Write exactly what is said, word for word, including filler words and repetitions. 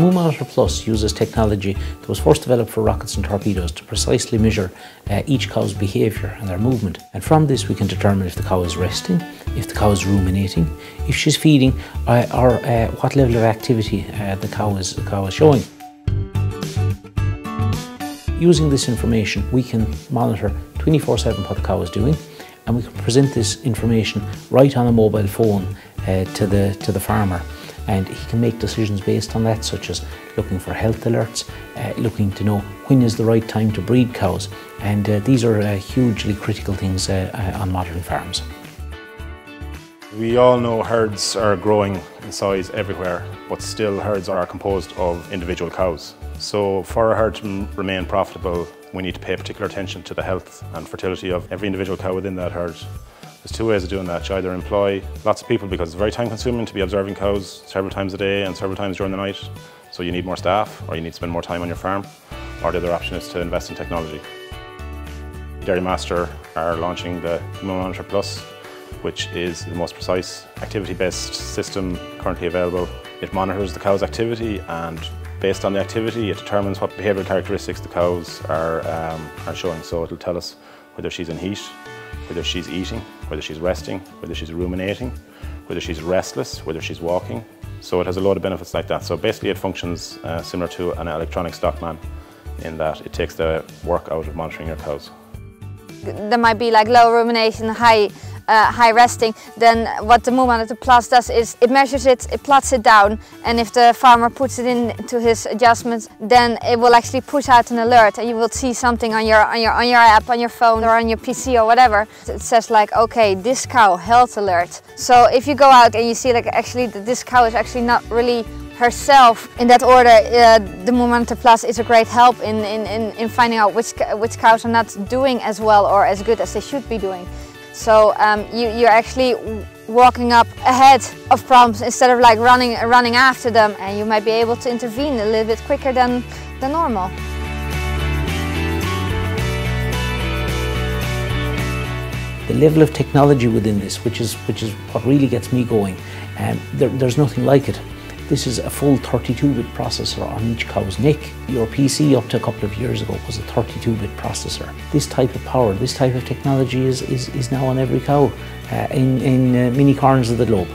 MooMonitor Plus uses technology that was first developed for rockets and torpedoes to precisely measure uh, each cow's behaviour and their movement. And from this we can determine if the cow is resting, if the cow is ruminating, if she's feeding, uh, or uh, what level of activity uh, the cow is, the cow is showing. Using this information, we can monitor twenty-four seven what the cow is doing, and we can present this information right on a mobile phone uh, to the to the farmer, and he can make decisions based on that, such as looking for health alerts, uh, looking to know when is the right time to breed cows, and uh, these are uh, hugely critical things uh, uh, on modern farms. We all know herds are growing in size everywhere, but still herds are composed of individual cows. So for a herd to remain profitable, we need to pay particular attention to the health and fertility of every individual cow within that herd. There's two ways of doing that. You either employ lots of people, because it's very time consuming to be observing cows several times a day and several times during the night, so you need more staff or you need to spend more time on your farm, or the other option is to invest in technology. Dairy Master are launching the MooMonitor Plus, which is the most precise activity-based system currently available. It monitors the cow's activity, and based on the activity, it determines what behavioural characteristics the cows are, um, are showing. So it'll tell us whether she's in heat, whether she's eating, whether she's resting, whether she's ruminating, whether she's restless, whether she's walking. So it has a load of benefits like that. So basically it functions uh, similar to an electronic stockman, in that it takes the work out of monitoring your cows. There might be like low rumination, high Uh, high resting. Then what the MooMonitor Plus does is it measures it, it plots it down, and if the farmer puts it into his adjustments, then it will actually push out an alert, and you will see something on your on your on your app, on your phone, or on your P C or whatever. It says like, okay, this cow health alert. So if you go out and you see like actually that this cow is actually not really herself, in that order, uh, the MooMonitor Plus is a great help in in in, in finding out which which cows are not doing as well or as good as they should be doing. So um, you, you're actually walking up ahead of problems instead of like running, running after them, and you might be able to intervene a little bit quicker than, than normal. The level of technology within this, which is, which is what really gets me going, um, there, there's nothing like it. This is a full thirty-two bit processor on each cow's neck. Your P C up to a couple of years ago was a thirty-two bit processor. This type of power, this type of technology is, is, is now on every cow uh, in, in uh, many corners of the globe.